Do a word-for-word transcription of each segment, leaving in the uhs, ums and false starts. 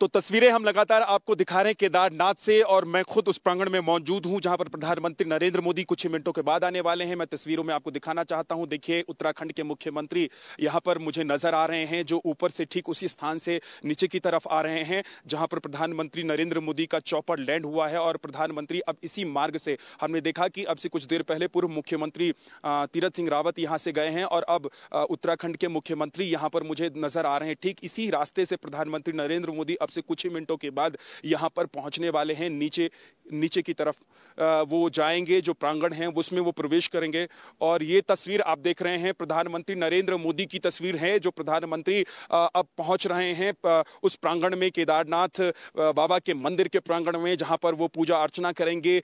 तो तस्वीरें हम लगातार आपको दिखा रहे हैं केदारनाथ से, और मैं खुद उस प्रांगण में मौजूद हूं जहां पर प्रधानमंत्री नरेंद्र मोदी कुछ ही मिनटों के बाद आने वाले हैं। मैं तस्वीरों में आपको दिखाना चाहता हूं, देखिए उत्तराखंड के मुख्यमंत्री यहां पर मुझे नजर आ रहे हैं, जो ऊपर से ठीक उसी स्थान से नीचे की तरफ आ रहे हैं जहां पर प्रधानमंत्री नरेंद्र मोदी का चौपर लैंड हुआ है। और प्रधानमंत्री अब इसी मार्ग से, हमने देखा कि अब से कुछ देर पहले पूर्व मुख्यमंत्री तीरथ सिंह रावत यहाँ से गए हैं और अब उत्तराखंड के मुख्यमंत्री यहाँ पर मुझे नजर आ रहे हैं। ठीक इसी रास्ते से प्रधानमंत्री नरेंद्र मोदी से कुछ ही मिनटों के बाद यहां पर पहुंचने वाले हैं। नीचे नीचे की तरफ वो जाएंगे, जो प्रांगण है उसमें वो प्रवेश करेंगे। और ये तस्वीर आप देख रहे हैं प्रधानमंत्री नरेंद्र मोदी की तस्वीर है, जो प्रधानमंत्री अब पहुंच रहे हैं उस प्रांगण में, केदारनाथ बाबा के मंदिर के प्रांगण में, जहां पर वो पूजा अर्चना करेंगे।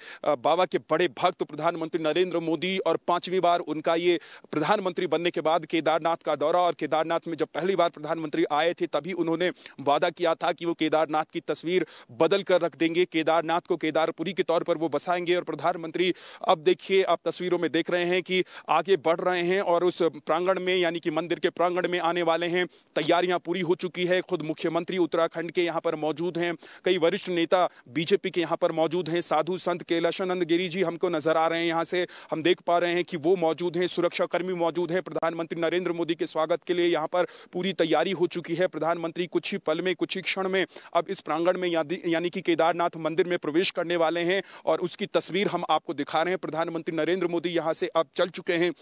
बाबा के बड़े भक्त प्रधानमंत्री नरेंद्र मोदी, और पांचवी बार उनका ये प्रधानमंत्री बनने के बाद केदारनाथ का दौरा। और केदारनाथ में जब पहली बार प्रधानमंत्री आए थे तभी उन्होंने वादा किया था कि वो केदारनाथ की तस्वीर बदल कर रख देंगे, केदारनाथ को केदारपुरी के तौर पर वो बसाएंगे। और प्रधानमंत्री अब देखिए, आप तस्वीरों में देख रहे हैं कि आगे बढ़ रहे हैं और उस प्रांगण में, यानी कि मंदिर के प्रांगण में आने वाले हैं। तैयारियां पूरी हो चुकी है, खुद मुख्यमंत्री उत्तराखंड के यहाँ पर मौजूद हैं, कई वरिष्ठ नेता बीजेपी के यहाँ पर मौजूद हैं, साधु संत केलाशानंद गिरी जी हमको नजर आ रहे हैं, यहाँ से हम देख पा रहे हैं कि वो मौजूद हैं, सुरक्षाकर्मी मौजूद हैं। प्रधानमंत्री नरेंद्र मोदी के स्वागत के लिए यहाँ पर पूरी तैयारी हो चुकी है। प्रधानमंत्री कुछ ही पल में, कुछ ही क्षण में अब इस प्रांगण में यानी कि केदारनाथ मंदिर में प्रवेश करने वाले हैं और उसकी तस्वीर हम आपको दिखा रहे हैं। प्रधानमंत्री नरेंद्र मोदी यहां से अब चल चुके हैं।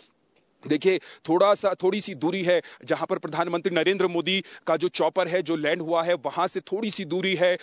देखिए थोड़ा सा थोड़ी सी दूरी है जहां पर प्रधानमंत्री नरेंद्र मोदी का जो चौपर है, जो लैंड हुआ है, वहां से थोड़ी सी दूरी है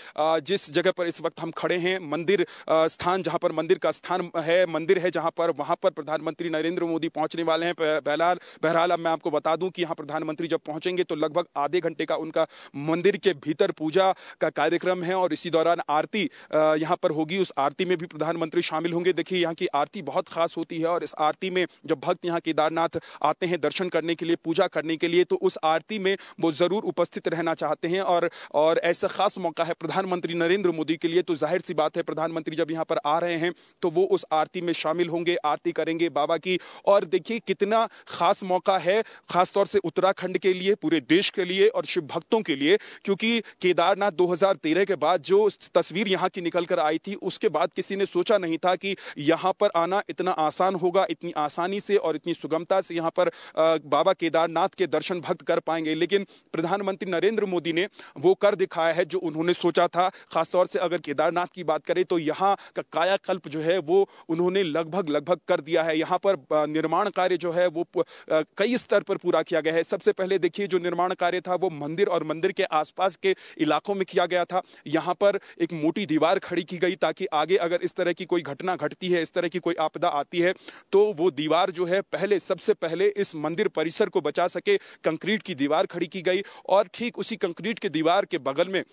जिस जगह पर इस वक्त हम खड़े हैं, मंदिर स्थान, जहां पर मंदिर का स्थान है, मंदिर है जहां पर वहां पर प्रधानमंत्री नरेंद्र मोदी पहुंचने वाले हैं। बहरहाल बहरहाल अब मैं आपको बता दूं कि यहां प्रधानमंत्री जब पहुंचेंगे तो लगभग आधे घंटे का उनका मंदिर के भीतर पूजा का कार्यक्रम है और इसी दौरान आरती यहाँ पर होगी। उस आरती में भी प्रधानमंत्री शामिल होंगे। देखिए यहाँ की आरती बहुत खास होती है और इस आरती में जब भक्त यहाँ केदारनाथ आते हैं दर्शन करने के लिए, पूजा करने के लिए, तो उस आरती में वो जरूर उपस्थित रहना चाहते हैं। और और ऐसा खास मौका है प्रधानमंत्री नरेंद्र मोदी के लिए, तो जाहिर सी बात है प्रधानमंत्री जब यहां पर आ रहे हैं तो वो उस आरती में शामिल होंगे, आरती करेंगे बाबा की। और देखिए कितना खास मौका है, खासतौर से उत्तराखंड के लिए, पूरे देश के लिए और शिव भक्तों के लिए, क्योंकि केदारनाथ दो हजार तेरह के बाद जो तस्वीर यहाँ की निकल कर आई थी, उसके बाद किसी ने सोचा नहीं था कि यहाँ पर आना इतना आसान होगा, इतनी आसानी से और इतनी सुगमता से यहां पर बाबा केदारनाथ के दर्शन भक्त कर पाएंगे। लेकिन प्रधानमंत्री नरेंद्र मोदी ने वो कर दिखाया है जो उन्होंने सोचा था। खासतौर से अगर केदारनाथ की बात करें तो यहां का कायाकल्प जो है वो उन्होंने लगभग लगभग कर दिया है। यहां पर निर्माण कार्य जो है वो कई स्तर पर पूरा किया गया है। सबसे पहले देखिए जो निर्माण कार्य था वो मंदिर और मंदिर के आसपास के इलाकों में किया गया था। यहां पर एक मोटी दीवार खड़ी की गई ताकि आगे अगर इस तरह की कोई घटना घटती है, इस तरह की कोई आपदा आती है, तो वो दीवार जो है पहले सबसे से पहले इस मंदिर परिसर को बचा सके। कंक्रीट की दीवार खड़ी की गई और ठीक उसी कंक्रीट की दीवार के बगल में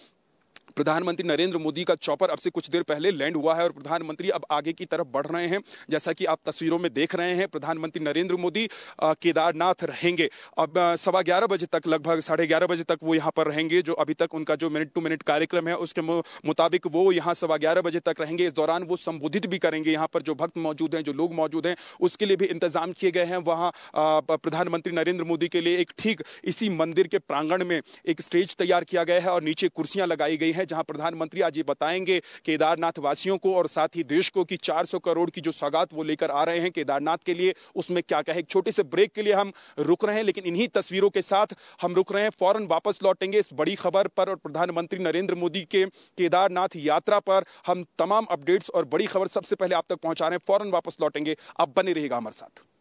प्रधानमंत्री नरेंद्र मोदी का चौपर अब से कुछ देर पहले लैंड हुआ है और प्रधानमंत्री अब आगे की तरफ बढ़ रहे हैं। जैसा कि आप तस्वीरों में देख रहे हैं प्रधानमंत्री नरेंद्र मोदी केदारनाथ रहेंगे अब सवा ग्यारह बजे तक, लगभग साढ़े ग्यारह बजे तक वो यहाँ पर रहेंगे। जो अभी तक उनका जो मिनट टू मिनट कार्यक्रम है उसके मुताबिक वो यहाँ सवा ग्यारह बजे तक रहेंगे। इस दौरान वो संबोधित भी करेंगे। यहाँ पर जो भक्त मौजूद हैं, जो लोग मौजूद हैं, उसके लिए भी इंतजाम किए गए हैं। वहाँ प्रधानमंत्री नरेंद्र मोदी के लिए एक ठीक इसी मंदिर के प्रांगण में एक स्टेज तैयार किया गया है और नीचे कुर्सियाँ लगाई गई है, जहां प्रधानमंत्री आज ये बताएंगे केदारनाथ वासियों को और साथ ही देश को कि चार सौ करोड़ की जो सौगात वो लेकर आ रहे हैं केदारनाथ के लिए, उसमें क्या क्या है। एक छोटे से ब्रेक के लिए हम रुक रहे हैं, लेकिन इन्हीं तस्वीरों के साथ हम रुक रहे हैं। फौरन वापस लौटेंगे इस बड़ी खबर पर और प्रधानमंत्री नरेंद्र मोदी के केदारनाथ यात्रा पर हम तमाम अपडेट्स और बड़ी खबर सबसे पहले आप तक पहुंचा रहे हैं। फौरन वापस लौटेंगे, आप बने रहिएगा हमारे साथ।